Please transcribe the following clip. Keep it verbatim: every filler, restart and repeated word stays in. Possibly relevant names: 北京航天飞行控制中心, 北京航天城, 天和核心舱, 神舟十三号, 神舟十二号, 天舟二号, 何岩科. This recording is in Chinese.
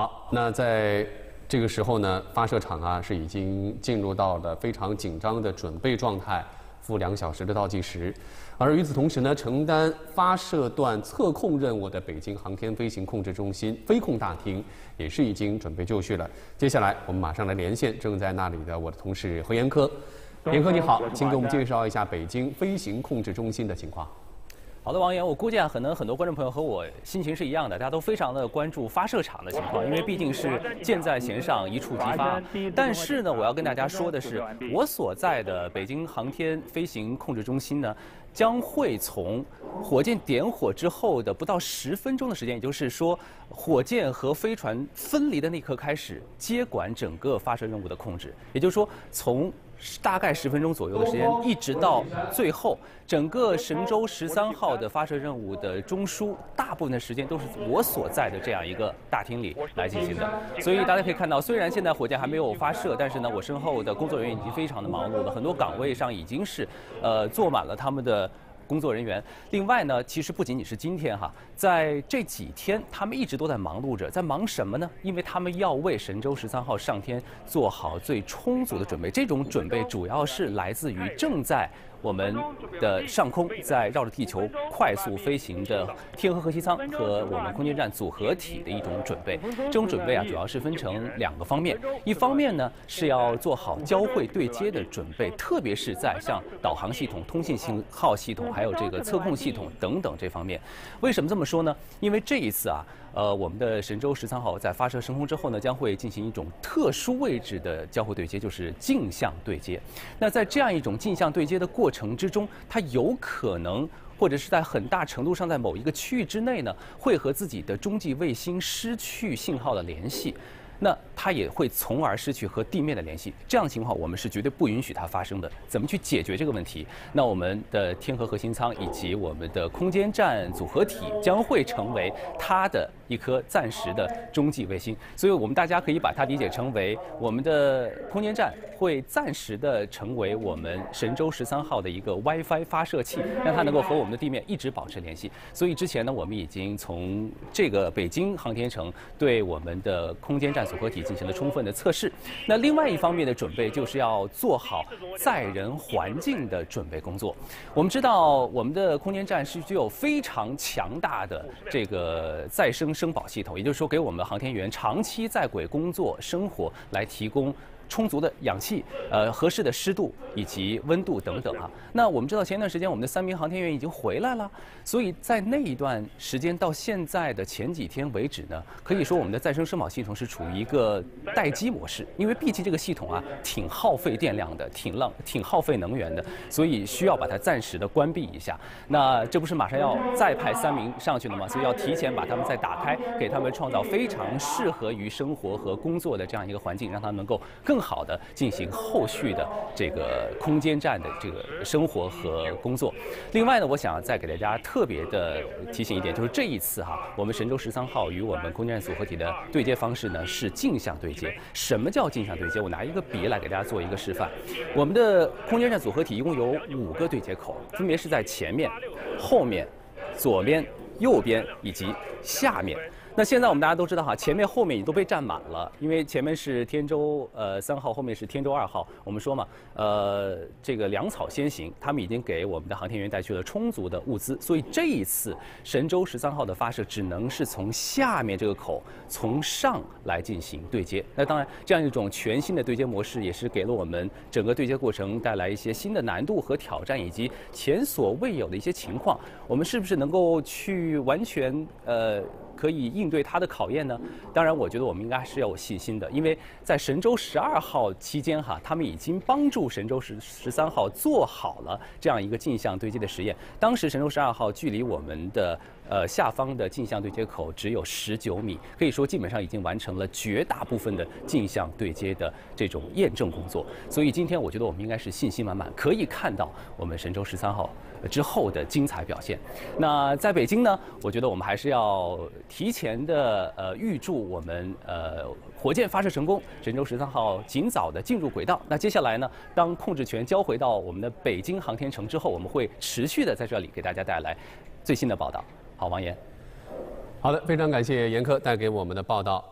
好，那在这个时候呢，发射场啊是已经进入到了非常紧张的准备状态，负两小时的倒计时。而与此同时呢，承担发射段测控任务的北京航天飞行控制中心飞控大厅也是已经准备就绪了。接下来我们马上来连线正在那里的我的同事何岩科。严科你好，请给我们介绍一下北京飞行控制中心的情况。 好的，王岩，我估计啊，可能很多观众朋友和我心情是一样的，大家都非常的关注发射场的情况，因为毕竟是箭在弦上，一触即发。但是呢，我要跟大家说的是，我所在的北京航天飞行控制中心呢，将会从火箭点火之后的不到十分钟的时间，也就是说，火箭和飞船分离的那一刻开始，接管整个发射任务的控制。也就是说，从 大概十分钟左右的时间，一直到最后，整个神舟十三号的发射任务的中枢，大部分的时间都是我所在的这样一个大厅里来进行的。所以大家可以看到，虽然现在火箭还没有发射，但是呢，我身后的工作人员已经非常的忙碌了，很多岗位上已经是，呃，坐满了他们的 工作人员，另外呢，其实不仅仅是今天哈，在这几天他们一直都在忙碌着，在忙什么呢？因为他们要为神舟十三号上天做好最充足的准备。这种准备主要是来自于正在我们的上空在绕着地球快速飞行的天和核心舱和我们空间站组合体的一种准备。这种准备啊，主要是分成两个方面，一方面呢是要做好交会对接的准备，特别是在像导航系统、通信信号系统 还有这个测控系统等等这方面，为什么这么说呢？因为这一次啊，呃，我们的神舟十三号在发射升空之后呢，将会进行一种特殊位置的交互对接，就是镜像对接。那在这样一种镜像对接的过程之中，它有可能， 或者是在很大程度上，在某一个区域之内呢，会和自己的中继卫星失去信号的联系，那它也会从而失去和地面的联系。这样的情况，我们是绝对不允许它发生的。怎么去解决这个问题？那我们的天和核心舱以及我们的空间站组合体将会成为它的一颗暂时的中继卫星。所以我们大家可以把它理解成为，我们的空间站会暂时的成为我们神舟十三号的一个 WiFi 发射器，让它能够和我们 我们的地面一直保持联系，所以之前呢，我们已经从这个北京航天城对我们的空间站组合体进行了充分的测试。那另外一方面的准备，就是要做好载人环境的准备工作。我们知道，我们的空间站是具有非常强大的这个再生生保系统，也就是说，给我们航天员长期在轨工作生活来提供 充足的氧气，呃，合适的湿度以及温度等等啊。那我们知道前一段时间我们的三名航天员已经回来了，所以在那一段时间到现在的前几天为止呢，可以说我们的再生生保系统是处于一个待机模式，因为毕竟这个系统啊挺耗费电量的，挺浪挺耗费能源的，所以需要把它暂时的关闭一下。那这不是马上要再派三名上去了吗？所以要提前把他们再打开，给他们创造非常适合于生活和工作的这样一个环境，让他们能够更 更好的进行后续的这个空间站的这个生活和工作。另外呢，我想再给大家特别的提醒一点，就是这一次哈、啊，我们神舟十三号与我们空间站组合体的对接方式呢是镜像对接。什么叫镜像对接？我拿一个笔来给大家做一个示范。我们的空间站组合体一共有五个对接口，分别是在前面、后面、左边、右边以及下面。 那现在我们大家都知道哈，前面后面也都被占满了，因为前面是天舟呃三号，后面是天舟二号。我们说嘛，呃，这个粮草先行，他们已经给我们的航天员带去了充足的物资，所以这一次神舟十三号的发射只能是从下面这个口从上来进行对接。那当然，这样一种全新的对接模式也是给了我们整个对接过程带来一些新的难度和挑战，以及前所未有的一些情况。我们是不是能够去完全呃？ 可以应对它的考验呢？当然，我觉得我们应该是要有信心的，因为在神舟十二号期间哈，他们已经帮助神舟十三号做好了这样一个镜像对接的实验。当时神舟十二号距离我们的 呃，下方的镜像对接口只有十九米，可以说基本上已经完成了绝大部分的镜像对接的这种验证工作。所以今天我觉得我们应该是信心满满，可以看到我们神舟十三号之后的精彩表现。那在北京呢，我觉得我们还是要提前的呃预祝我们呃火箭发射成功，神舟十三号尽早的进入轨道。那接下来呢，当控制权交回到我们的北京航天城之后，我们会持续的在这里给大家带来最新的报道。 好，王岩。好的，非常感谢严科带给我们的报道。